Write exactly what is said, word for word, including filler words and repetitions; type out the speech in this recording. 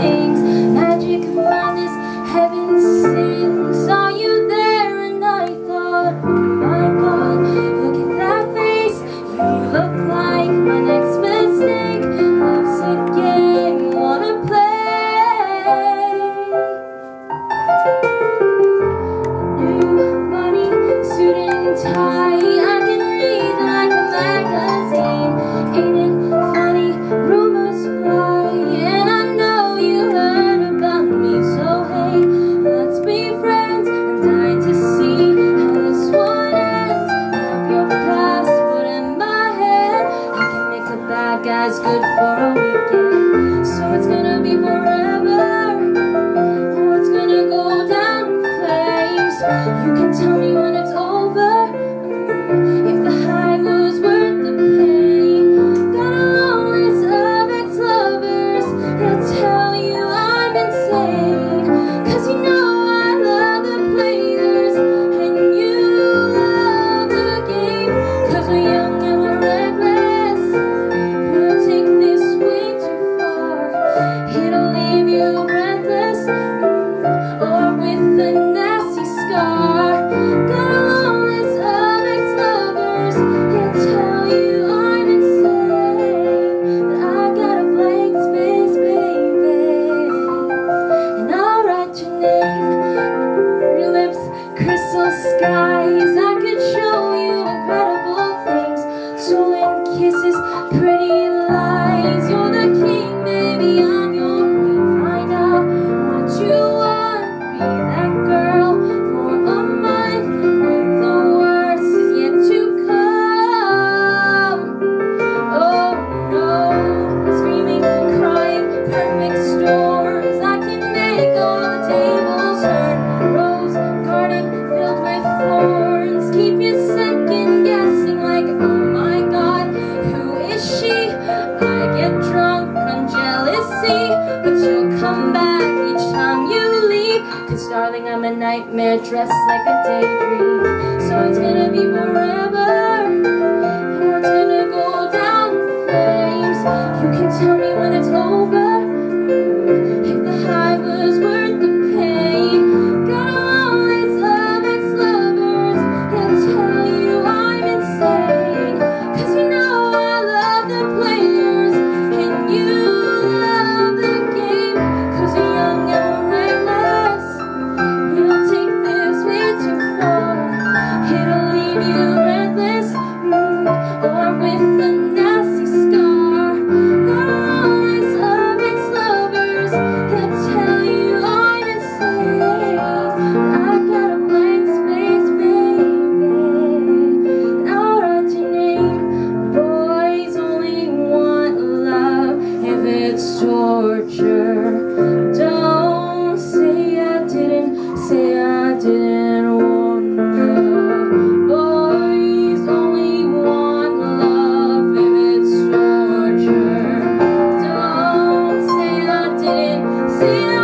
things. Magic madness, heaven sings. Saw you there and I thought, oh my God, look at that face. You look like my next mistake. Love's a game, wanna play. New money, suit and tie. I can read like a magazine. Ain't it as good for a weekend, so it's gonna be forever, or it's gonna go down in flames. You can tell me when it's over, if the high was worth the pain. Got a long list of ex-lovers that'll tell you I'm insane, cause you know skies, I could show you incredible things. Stolen kisses, pretty lies. You're the king, baby, I'm your queen. Find out what you want. Be that girl for a month, when the worst is yet to come. Oh no, screaming, crying, perfect storms. I can make all the tables turn. Rose garden filled with thorns, keep you second guessing like, oh my God, who is she? I get drunk on jealousy, but you'll come back each time you leave, cause darling, I'm a nightmare dressed like a daydream. So it's gonna be forever, or it's gonna go down in flames. You can tell me when it's over, if the high was worth the pain. Gotta torture. Don't say I didn't, say I didn't want love. Boys only want love if it's torture. Don't say I didn't, say I didn't.